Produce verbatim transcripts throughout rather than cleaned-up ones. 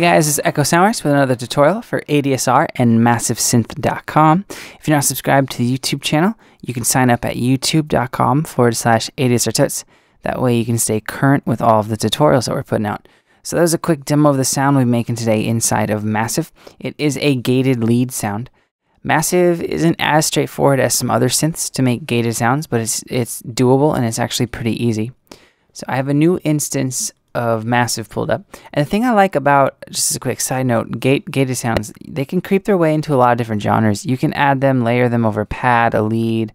Hey guys, it's Echo Soundworks with another tutorial for A D S R and Massive Synth dot com. If you're not subscribed to the YouTube channel, you can sign up at youtube.com forward slash ADSR Totes. That way you can stay current with all of the tutorials that we're putting out. So that was a quick demo of the sound we're making today inside of Massive. It is a gated lead sound. Massive isn't as straightforward as some other synths to make gated sounds, but it's, it's doable and it's actually pretty easy. So I have a new instance of Massive pulled up. And the thing I like about, just as a quick side note, gate, gated sounds, they can creep their way into a lot of different genres. You can add them, layer them over a pad, a lead.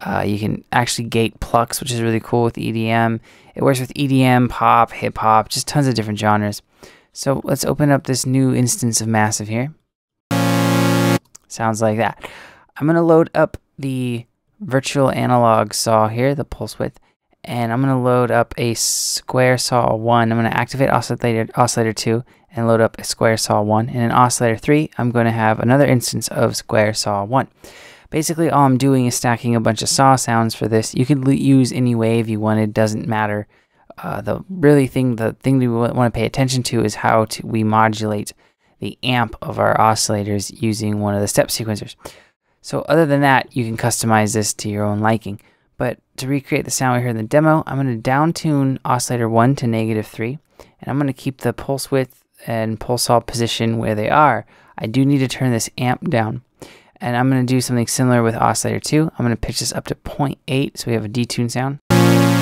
Uh, you can actually gate plucks, which is really cool with E D M. It works with E D M, pop, hip hop, just tons of different genres. So let's open up this new instance of Massive here. Sounds like that. I'm gonna load up the virtual analog saw here, the pulse width. And I'm going to load up a square saw one. I'm going to activate oscillator, oscillator two and load up a square saw one. And in oscillator three, I'm going to have another instance of square saw one. Basically, all I'm doing is stacking a bunch of saw sounds for this. You could use any wave you wanted, doesn't matter. Uh, the really thing, the thing that we want to pay attention to is how to, we modulate the amp of our oscillators using one of the step sequencers. So other than that, you can customize this to your own liking. But to recreate the sound we heard in the demo, I'm going to down tune oscillator one to negative three, and I'm going to keep the pulse width and pulse hall position where they are. I do need to turn this amp down, and I'm going to do something similar with oscillator two. I'm going to pitch this up to zero point eight, so we have a detuned sound. And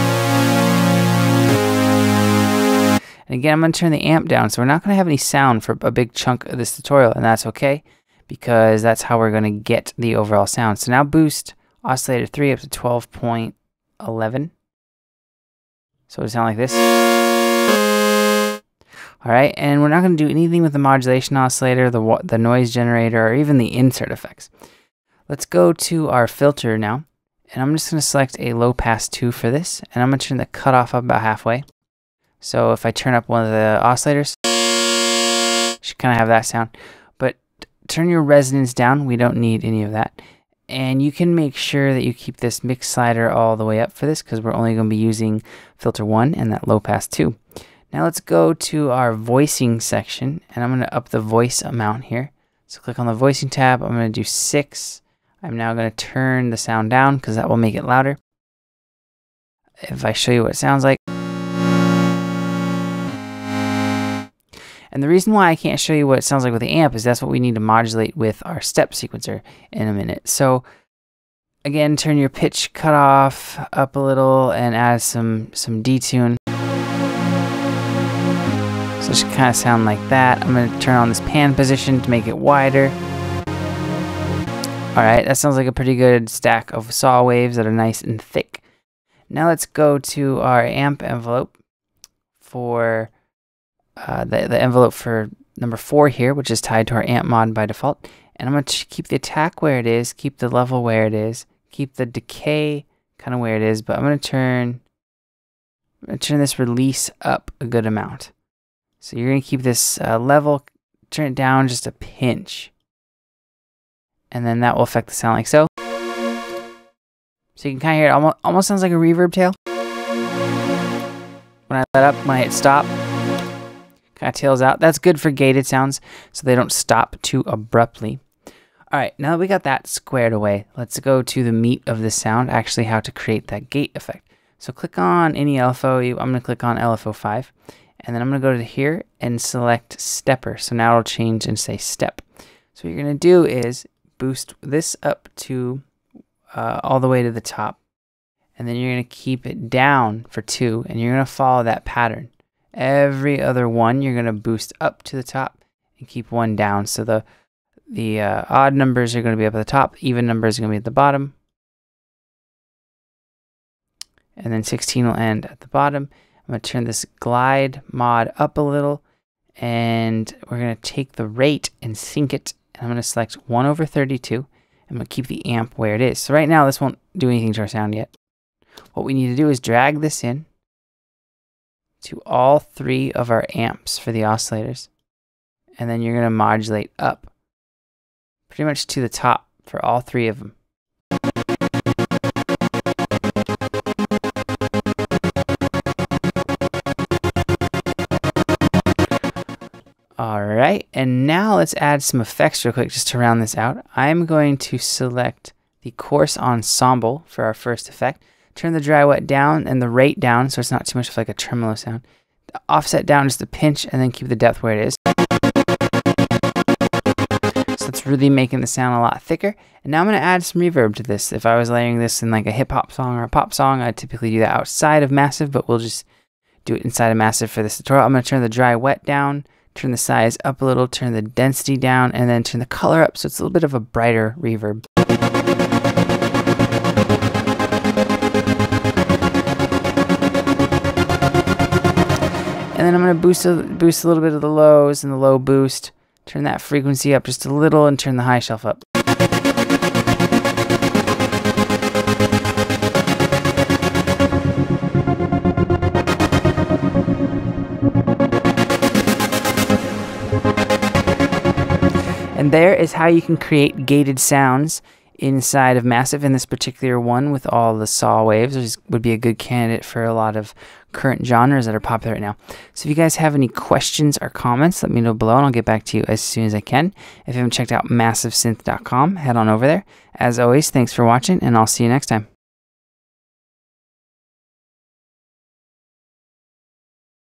again, I'm going to turn the amp down, so we're not going to have any sound for a big chunk of this tutorial, and that's okay, because that's how we're going to get the overall sound. So now boost oscillator three up to twelve point eleven. So it'll sound like this. All right, and we're not going to do anything with the modulation oscillator, the, the noise generator, or even the insert effects. Let's go to our filter now, and I'm just going to select a low pass two for this, and I'm going to turn the cutoff up about halfway. So if I turn up one of the oscillators, you should kind of have that sound. But turn your resonance down, we don't need any of that. And you can make sure that you keep this mix slider all the way up for this because we're only going to be using filter one and that low pass two. Now let's go to our voicing section, and I'm going to up the voice amount here. So click on the voicing tab. I'm going to do six. I'm now going to turn the sound down because that will make it louder. If I show you what it sounds like. And the reason why I can't show you what it sounds like with the amp is that's what we need to modulate with our step sequencer in a minute. So again, turn your pitch cutoff up a little and add some, some detune. So it should kind of sound like that. I'm going to turn on this pan position to make it wider. All right, that sounds like a pretty good stack of saw waves that are nice and thick. Now let's go to our amp envelope for Uh, the, the envelope for number four here, which is tied to our amp mod by default. And I'm going to keep the attack where it is, keep the level where it is, keep the decay kind of where it is, but I'm going to turn I'm going to turn this release up a good amount. So you're going to keep this uh, level, turn it down just a pinch. And then that will affect the sound like so. So you can kind of hear it almost, almost sounds like a reverb tail. When I let up, when I hit stop, kind of tails out. That's good for gated sounds so they don't stop too abruptly. All right, now that we got that squared away, let's go to the meat of the sound, actually how to create that gate effect. So click on any L F O. I'm going to click on L F O five, and then I'm going to go to here and select stepper. So now it'll change and say step. So what you're going to do is boost this up to uh, all the way to the top, and then you're going to keep it down for two, and you're going to follow that pattern. Every other one you're going to boost up to the top and keep one down. So the the uh, odd numbers are going to be up at the top, even numbers are going to be at the bottom. And then sixteen will end at the bottom. I'm going to turn this glide mod up a little, and we're going to take the rate and sync it. And I'm going to select one over thirty-two. I'm going to keep the amp where it is. So right now this won't do anything to our sound yet. What we need to do is drag this in to all three of our amps for the oscillators. And then you're going to modulate up pretty much to the top for all three of them. All right, and now let's add some effects real quick just to round this out. I'm going to select the coarse ensemble for our first effect, turn the dry wet down and the rate down so it's not too much of like a tremolo sound, the offset down just a pinch, and then keep the depth where it is. So it's really making the sound a lot thicker. And now I'm going to add some reverb to this. If I was layering this in like a hip hop song or a pop song, I typically do that outside of Massive, but we'll just do it inside of Massive for this tutorial. I'm going to turn the dry wet down, turn the size up a little, turn the density down, and then turn the color up so it's a little bit of a brighter reverb. And then I'm going to boost a, boost a little bit of the lows and the low boost. Turn that frequency up just a little and turn the high shelf up. And there is how you can create gated sounds inside of Massive. In this particular one with all the saw waves, which would be a good candidate for a lot of current genres that are popular right now. So if you guys have any questions or comments, let me know below and I'll get back to you as soon as I can. If you haven't checked out Massive Synth dot com, head on over there. As always, thanks for watching and I'll see you next time.